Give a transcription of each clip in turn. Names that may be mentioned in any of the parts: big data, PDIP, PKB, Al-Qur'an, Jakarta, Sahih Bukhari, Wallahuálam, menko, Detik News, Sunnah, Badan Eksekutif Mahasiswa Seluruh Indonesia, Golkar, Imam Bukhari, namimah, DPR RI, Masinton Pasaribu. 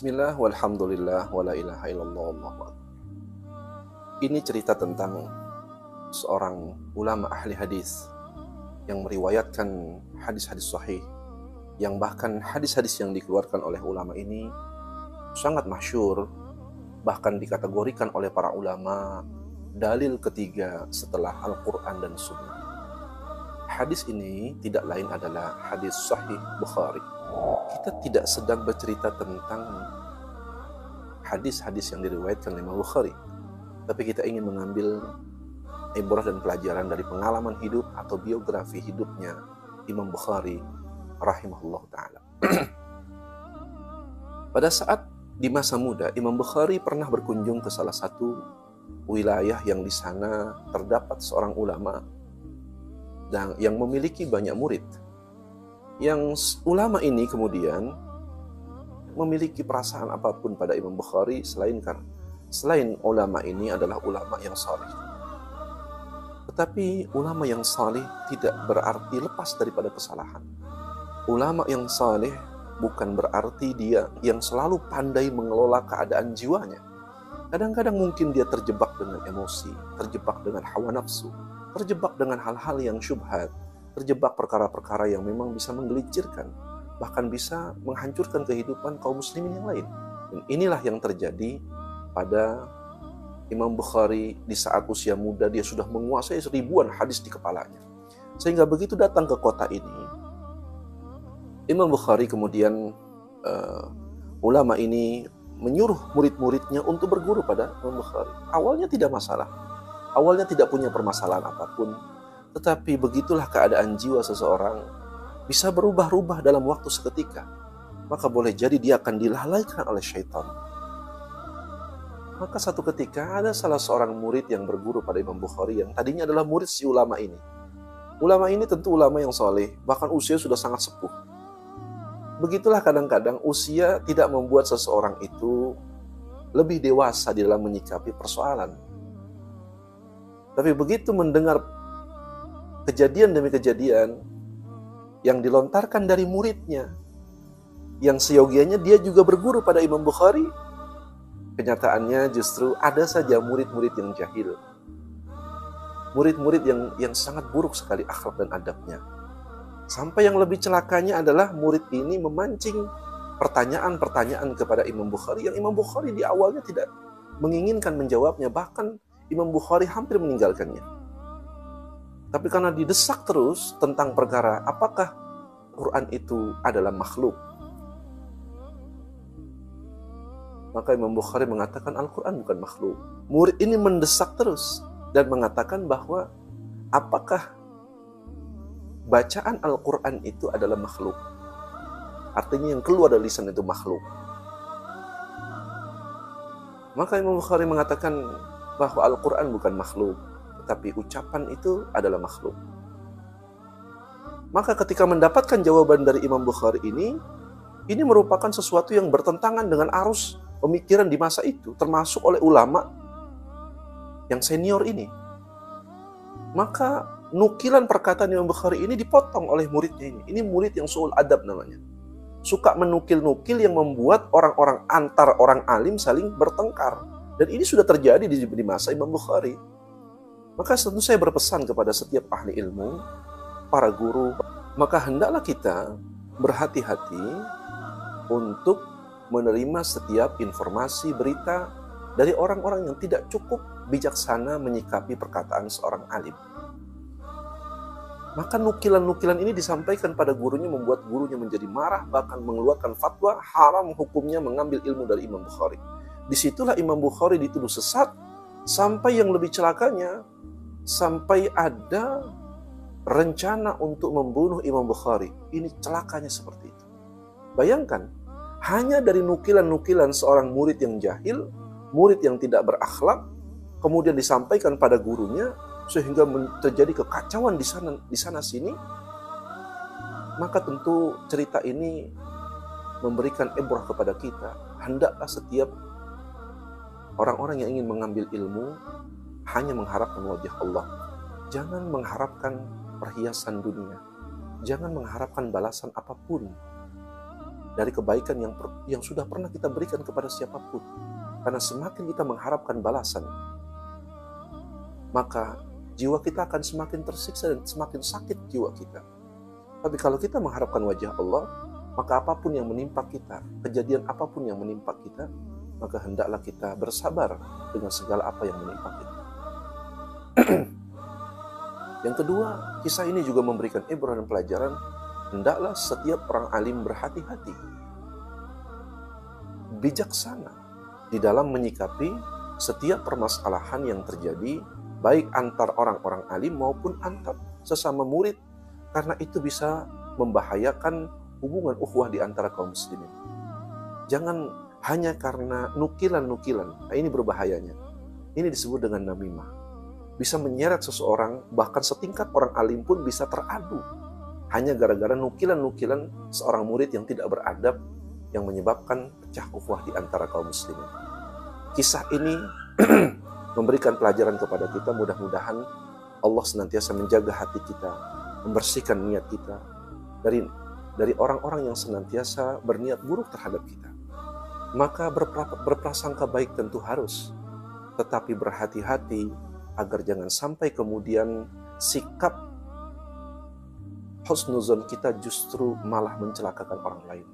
Bismillah, walhamdulillah, wala ilaha illallah, wallahu álam. Ini cerita tentang seorang ulama ahli hadis yang meriwayatkan hadis-hadis sahih, yang bahkan hadis-hadis yang dikeluarkan oleh ulama ini sangat masyhur, bahkan dikategorikan oleh para ulama dalil ketiga setelah Al-Qur'an dan Sunnah. Hadis ini tidak lain adalah hadis Sahih Bukhari. Kita tidak sedang bercerita tentang hadis-hadis yang diriwayatkan oleh Imam Bukhari, tapi kita ingin mengambil ibrah dan pelajaran dari pengalaman hidup atau biografi hidupnya Imam Bukhari rahimahullah ta'ala. Pada saat di masa muda, Imam Bukhari pernah berkunjung ke salah satu wilayah yang di sana terdapat seorang ulama dan yang memiliki banyak murid. Yang ulama ini kemudian memiliki perasaan apapun pada Imam Bukhari selain ulama ini adalah ulama yang saleh. Tetapi ulama yang saleh tidak berarti lepas daripada kesalahan. Ulama yang saleh bukan berarti dia yang selalu pandai mengelola keadaan jiwanya. Kadang-kadang mungkin dia terjebak dengan emosi, terjebak dengan hawa nafsu, terjebak dengan hal-hal yang syubhat, terjebak perkara-perkara yang memang bisa menggelicirkan, bahkan bisa menghancurkan kehidupan kaum muslimin yang lain. Dan inilah yang terjadi pada Imam Bukhari. Di saat usia muda dia sudah menguasai ribuan hadis di kepalanya. Sehingga begitu datang ke kota ini, Imam Bukhari kemudian ulama ini menyuruh murid-muridnya untuk berguru pada Imam Bukhari. Awalnya tidak masalah. Awalnya tidak punya permasalahan apapun. Tetapi begitulah keadaan jiwa seseorang bisa berubah-ubah dalam waktu seketika. Maka boleh jadi dia akan dilalaikan oleh syaitan. Maka satu ketika ada salah seorang murid yang berguru pada Imam Bukhari yang tadinya adalah murid si ulama ini. Ulama ini tentu ulama yang soleh, bahkan usia sudah sangat sepuh. Begitulah kadang-kadang usia tidak membuat seseorang itu lebih dewasa di dalam menyikapi persoalan. Tapi begitu mendengar kejadian demi kejadian yang dilontarkan dari muridnya, yang seyogianya dia juga berguru pada Imam Bukhari, kenyataannya justru ada saja murid-murid yang jahil. Murid-murid yang sangat buruk sekali akhlak dan adabnya. Sampai yang lebih celakanya adalah murid ini memancing pertanyaan-pertanyaan kepada Imam Bukhari yang Imam Bukhari di awalnya tidak menginginkan menjawabnya. Bahkan Imam Bukhari hampir meninggalkannya. Tapi karena didesak terus tentang perkara apakah Quran itu adalah makhluk, maka Imam Bukhari mengatakan Al-Qur'an bukan makhluk. Murid ini mendesak terus dan mengatakan bahwa apakah bacaan Al-Qur'an itu adalah makhluk? Artinya yang keluar dari lisan itu makhluk. Maka Imam Bukhari mengatakan bahwa Al-Qur'an bukan makhluk, tetapi ucapan itu adalah makhluk. Maka ketika mendapatkan jawaban dari Imam Bukhari ini merupakan sesuatu yang bertentangan dengan arus pemikiran di masa itu, termasuk oleh ulama yang senior ini. Maka nukilan perkataan Imam Bukhari ini dipotong oleh muridnya ini. Ini murid yang su'ul adab namanya. Suka menukil-nukil yang membuat orang-orang antar orang alim saling bertengkar. Dan ini sudah terjadi di masa Imam Bukhari. Maka tentu saya berpesan kepada setiap ahli ilmu, para guru, maka hendaklah kita berhati-hati untuk menerima setiap informasi, berita dari orang-orang yang tidak cukup bijaksana menyikapi perkataan seorang alim. Maka nukilan-nukilan ini disampaikan pada gurunya membuat gurunya menjadi marah, bahkan mengeluarkan fatwa haram hukumnya mengambil ilmu dari Imam Bukhari. Disitulah Imam Bukhari dituduh sesat, sampai yang lebih celakanya, sampai ada rencana untuk membunuh Imam Bukhari. Ini celakanya seperti itu. Bayangkan, hanya dari nukilan-nukilan seorang murid yang jahil, murid yang tidak berakhlak, kemudian disampaikan pada gurunya, sehingga terjadi kekacauan di sana sini. Maka tentu cerita ini memberikan ibrah kepada kita. Hendaklah setiap orang-orang yang ingin mengambil ilmu hanya mengharapkan wajah Allah. Jangan mengharapkan perhiasan dunia. Jangan mengharapkan balasan apapun. dari kebaikan yang sudah pernah kita berikan kepada siapapun. Karena semakin kita mengharapkan balasan, maka jiwa kita akan semakin tersiksa dan semakin sakit jiwa kita. Tapi kalau kita mengharapkan wajah Allah, maka apapun yang menimpa kita, kejadian apapun yang menimpa kita, maka hendaklah kita bersabar dengan segala apa yang menimpa kita. Yang kedua, kisah ini juga memberikan ibrah dan pelajaran. Hendaklah setiap orang alim berhati-hati, bijaksana di dalam menyikapi setiap permasalahan yang terjadi, baik antar orang-orang alim maupun antar sesama murid, karena itu bisa membahayakan hubungan ukhuwah di antara kaum muslimin. Jangan hanya karena nukilan-nukilan. Nah, ini berbahayanya. Ini disebut dengan namimah. Bisa menyeret seseorang, bahkan setingkat orang alim pun bisa teradu hanya gara-gara nukilan-nukilan seorang murid yang tidak beradab, yang menyebabkan pecah ukhuwah di antara kaum muslimin. Kisah ini memberikan pelajaran kepada kita. Mudah-mudahan Allah senantiasa menjaga hati kita, membersihkan niat kita dari orang-orang yang senantiasa berniat buruk terhadap kita. Maka berprasangka baik tentu harus, tetapi berhati-hati agar jangan sampai kemudian sikap husnuzon kita justru malah mencelakakan orang lain.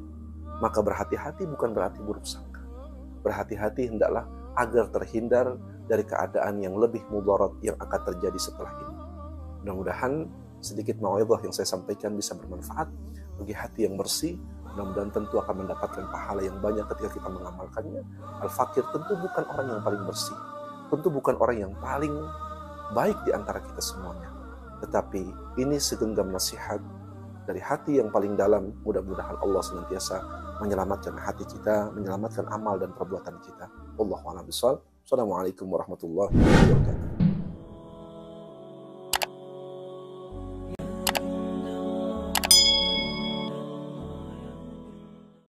Maka berhati-hati bukan berarti buruk sangka. Berhati-hati hendaklah agar terhindar dari keadaan yang lebih mudarat yang akan terjadi setelah ini. Mudah-mudahan sedikit mauidhah yang saya sampaikan bisa bermanfaat bagi hati yang bersih. Mudah-mudahan tentu akan mendapatkan pahala yang banyak ketika kita mengamalkannya. Al-Fakir tentu bukan orang yang paling bersih, tentu bukan orang yang paling baik di antara kita semuanya. Tetapi ini segenggam nasihat dari hati yang paling dalam. Mudah-mudahan Allah senantiasa menyelamatkan hati kita, menyelamatkan amal dan perbuatan kita. Wallahu álam. Assalamualaikum warahmatullahi wabarakatuh.